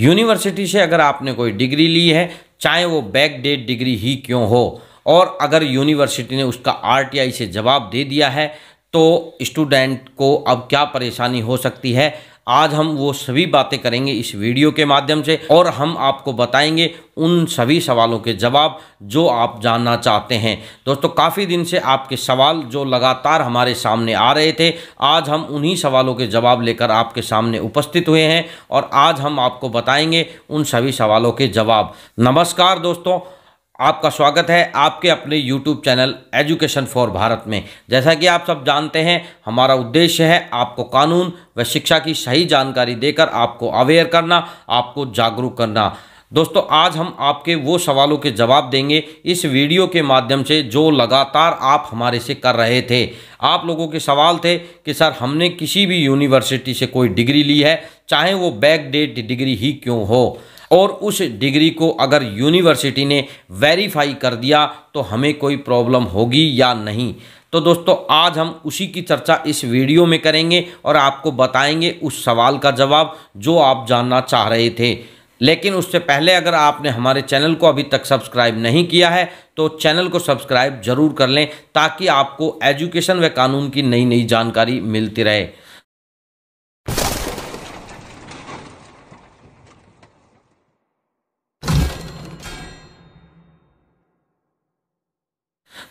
University से अगर आपने कोई डिग्री ली है, चाहे वो बैकडेट डिग्री ही क्यों हो, और अगर यूनिवर्सिटी ने उसका आरटीआई से जवाब दे दिया है तो स्टूडेंट को अब क्या परेशानी हो सकती है, आज हम वो सभी बातें करेंगे इस वीडियो के माध्यम से, और हम आपको बताएंगे उन सभी सवालों के जवाब जो आप जानना चाहते हैं। दोस्तों, काफ़ी दिन से आपके सवाल जो लगातार हमारे सामने आ रहे थे, आज हम उन्हीं सवालों के जवाब लेकर आपके सामने उपस्थित हुए हैं और आज हम आपको बताएंगे उन सभी सवालों के जवाब। नमस्कार दोस्तों, आपका स्वागत है आपके अपने YouTube channel education for Bharat में। जैसा कि आप सब जानते हैं, हमारा उद्देश्य है आपको कानून व शिक्षा की सही जानकारी देकर आपको अवेयर करना, आपको जागरूक करना। दोस्तों, आज हम आपके वो सवालों के जवाब देंगे इस वीडियो के माध्यम से जो लगातार आप हमारे से कर रहे थे। आप लोगों के सवाल थे कि सर, हमने किसी भी यूनिवर्सिटी से कोई डिग्री ली है, चाहे वो बैकडेट डिग्री ही क्यों हो, और उस डिग्री को अगर यूनिवर्सिटी ने वेरीफाई कर दिया तो हमें कोई प्रॉब्लम होगी या नहीं। तो दोस्तों, आज हम उसी की चर्चा इस वीडियो में करेंगे और आपको बताएंगे उस सवाल का जवाब जो आप जानना चाह रहे थे। लेकिन उससे पहले अगर आपने हमारे चैनल को अभी तक सब्सक्राइब नहीं किया है तो चैनल को सब्सक्राइब जरूर कर लें, ताकि आपको एजुकेशन व कानून की नई नई जानकारी मिलती रहे।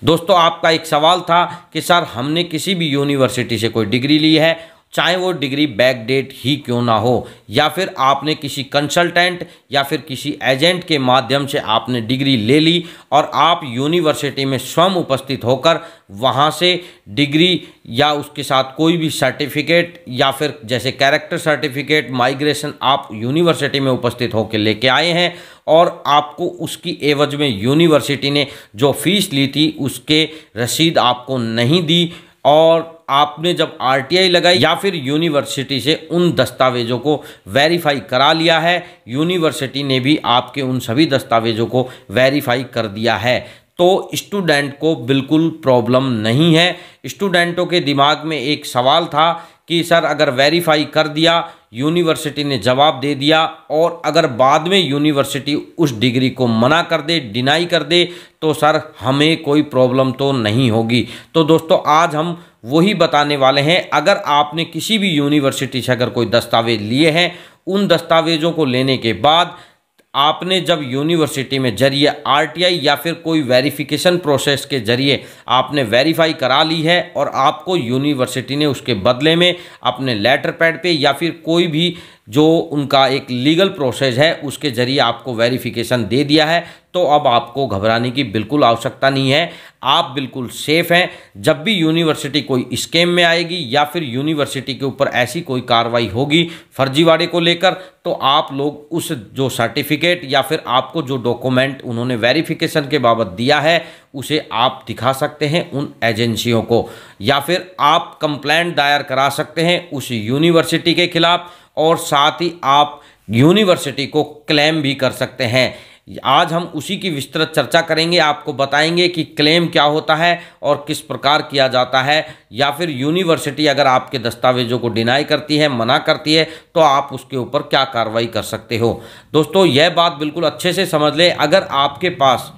दोस्तों, आपका एक सवाल था कि सर, हमने किसी भी यूनिवर्सिटी से कोई डिग्री ली है, चाहे वो डिग्री बैकडेट ही क्यों ना हो, या फिर आपने किसी कंसल्टेंट या फिर किसी एजेंट के माध्यम से आपने डिग्री ले ली और आप यूनिवर्सिटी में स्वयं उपस्थित होकर वहाँ से डिग्री या उसके साथ कोई भी सर्टिफिकेट या फिर जैसे कैरेक्टर सर्टिफिकेट, माइग्रेशन, आप यूनिवर्सिटी में उपस्थित होकर लेके आए हैं और आपको उसकी एवज में यूनिवर्सिटी ने जो फीस ली थी उसके रसीद आपको नहीं दी, और आपने जब आरटीआई लगाई या फिर यूनिवर्सिटी से उन दस्तावेज़ों को वेरीफाई करा लिया है, यूनिवर्सिटी ने भी आपके उन सभी दस्तावेज़ों को वेरीफाई कर दिया है, तो स्टूडेंट को बिल्कुल प्रॉब्लम नहीं है। स्टूडेंटों के दिमाग में एक सवाल था कि सर, अगर वेरीफाई कर दिया, यूनिवर्सिटी ने जवाब दे दिया, और अगर बाद में यूनिवर्सिटी उस डिग्री को मना कर दे, डिनाई कर दे, तो सर हमें कोई प्रॉब्लम तो नहीं होगी। तो दोस्तों, आज हम वही बताने वाले हैं। अगर आपने किसी भी यूनिवर्सिटी से अगर कोई दस्तावेज लिए हैं, उन दस्तावेज़ों को लेने के बाद आपने जब यूनिवर्सिटी में जरिए आरटीआई या फिर कोई वेरिफिकेशन प्रोसेस के जरिए आपने वेरीफाई करा ली है और आपको यूनिवर्सिटी ने उसके बदले में अपने लेटर पैड पे या फिर कोई भी जो उनका एक लीगल प्रोसेस है उसके जरिए आपको वेरिफिकेशन दे दिया है, तो अब आपको घबराने की बिल्कुल आवश्यकता नहीं है, आप बिल्कुल सेफ़ हैं। जब भी यूनिवर्सिटी कोई स्कैम में आएगी या फिर यूनिवर्सिटी के ऊपर ऐसी कोई कार्रवाई होगी फर्जीवाड़े को लेकर, तो आप लोग उस जो सर्टिफिकेट या फिर आपको जो डॉक्यूमेंट उन्होंने वेरिफिकेशन के बाबत दिया है उसे आप दिखा सकते हैं उन एजेंसियों को, या फिर आप कंप्लेंट दायर करा सकते हैं उस यूनिवर्सिटी के खिलाफ, और साथ ही आप यूनिवर्सिटी को क्लेम भी कर सकते हैं। आज हम उसी की विस्तृत चर्चा करेंगे, आपको बताएंगे कि क्लेम क्या होता है और किस प्रकार किया जाता है, या फिर यूनिवर्सिटी अगर आपके दस्तावेज़ों को डिनाई करती है, मना करती है, तो आप उसके ऊपर क्या कार्रवाई कर सकते हो। दोस्तों, यह बात बिल्कुल अच्छे से समझ लें, अगर आपके पास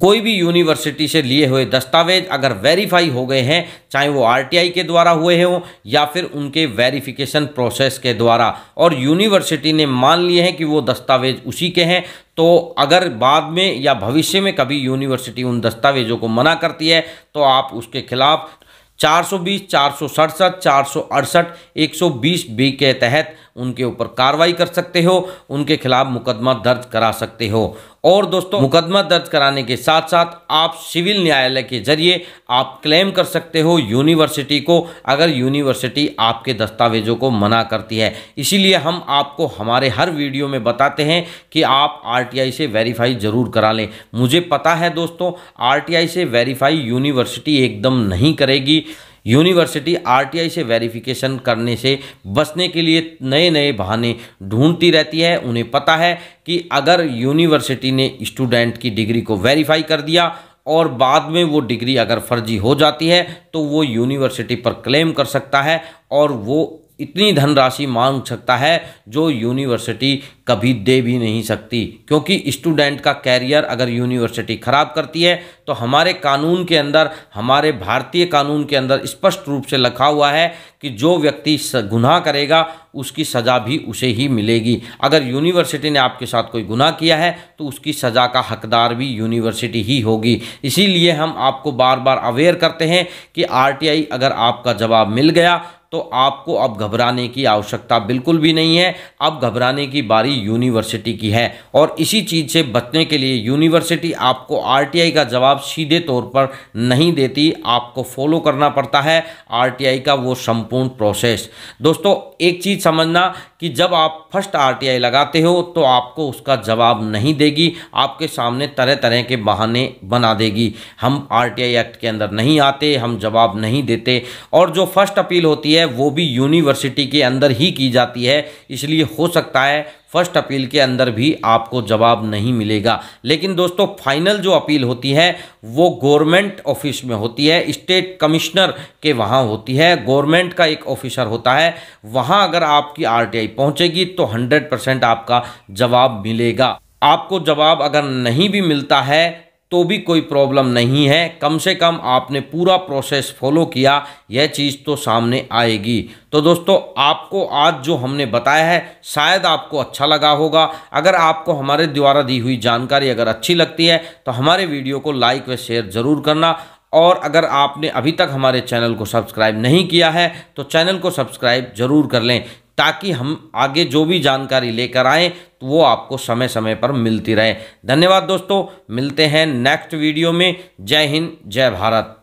कोई भी यूनिवर्सिटी से लिए हुए दस्तावेज अगर वेरीफाई हो गए हैं, चाहे वो आरटीआई के द्वारा हुए हों या फिर उनके वेरिफिकेशन प्रोसेस के द्वारा, और यूनिवर्सिटी ने मान लिए हैं कि वो दस्तावेज उसी के हैं, तो अगर बाद में या भविष्य में कभी यूनिवर्सिटी उन दस्तावेज़ों को मना करती है तो आप उसके खिलाफ 420, 467, 468, 120 बी के तहत उनके ऊपर कार्रवाई कर सकते हो, उनके खिलाफ मुकदमा दर्ज करा सकते हो। और दोस्तों, मुकदमा दर्ज कराने के साथ साथ आप सिविल न्यायालय के जरिए आप क्लेम कर सकते हो यूनिवर्सिटी को, अगर यूनिवर्सिटी आपके दस्तावेज़ों को मना करती है। इसीलिए हम आपको हमारे हर वीडियो में बताते हैं कि आप आरटीआई से वेरीफाई ज़रूर करा लें। मुझे पता है दोस्तों, आरटीआई से वेरीफाई यूनिवर्सिटी एकदम नहीं करेगी। यूनिवर्सिटी आरटीआई से वेरिफिकेशन करने से बचने के लिए नए नए बहाने ढूंढती रहती है। उन्हें पता है कि अगर यूनिवर्सिटी ने स्टूडेंट की डिग्री को वेरीफाई कर दिया और बाद में वो डिग्री अगर फर्जी हो जाती है तो वो यूनिवर्सिटी पर क्लेम कर सकता है और वो इतनी धनराशि मांग सकता है जो यूनिवर्सिटी कभी दे भी नहीं सकती, क्योंकि स्टूडेंट का कैरियर अगर यूनिवर्सिटी खराब करती है तो हमारे कानून के अंदर, हमारे भारतीय कानून के अंदर स्पष्ट रूप से लिखा हुआ है कि जो व्यक्ति गुनाह करेगा उसकी सज़ा भी उसे ही मिलेगी। अगर यूनिवर्सिटी ने आपके साथ कोई गुनाह किया है तो उसकी सज़ा का हकदार भी यूनिवर्सिटी ही होगी। इसीलिए हम आपको बार बार अवेयर करते हैं कि RTI अगर आपका जवाब मिल गया तो आपको अब घबराने की आवश्यकता बिल्कुल भी नहीं है। अब घबराने की बारी यूनिवर्सिटी की है और इसी चीज़ से बचने के लिए यूनिवर्सिटी आपको RTI का जवाब सीधे तौर पर नहीं देती, आपको फॉलो करना पड़ता है RTI का वो संपूर्ण प्रोसेस। दोस्तों, एक चीज़ समझना कि जब आप फर्स्ट RTI लगाते हो तो आपको उसका जवाब नहीं देगी, आपके सामने तरह तरह के बहाने बना देगी। हम RTI एक्ट के अंदर नहीं आते, हम जवाब नहीं देते, और जो फर्स्ट अपील होती है वो भी यूनिवर्सिटी के अंदर ही की जाती है। इसलिए हो सकता है फर्स्ट अपील के अंदर भी आपको जवाब नहीं मिलेगा। लेकिन दोस्तों, फाइनल जो अपील होती है वो गवर्नमेंट ऑफिस में होती है, स्टेट कमिश्नर के वहाँ होती है। गवर्नमेंट का एक ऑफिसर होता है, वहाँ अगर आपकी RTI पहुँचेगी तो 100% आपका जवाब मिलेगा। आपको जवाब अगर नहीं भी मिलता है तो भी कोई प्रॉब्लम नहीं है, कम से कम आपने पूरा प्रोसेस फॉलो किया, यह चीज़ तो सामने आएगी। तो दोस्तों, आपको आज जो हमने बताया है शायद आपको अच्छा लगा होगा। अगर आपको हमारे द्वारा दी हुई जानकारी अगर अच्छी लगती है तो हमारे वीडियो को लाइक व शेयर ज़रूर करना, और अगर आपने अभी तक हमारे चैनल को सब्सक्राइब नहीं किया है तो चैनल को सब्सक्राइब ज़रूर कर लें, ताकि हम आगे जो भी जानकारी लेकर आएँ तो वो आपको समय समय पर मिलती रहे। धन्यवाद दोस्तों, मिलते हैं नेक्स्ट वीडियो में। जय हिंद, जय भारत।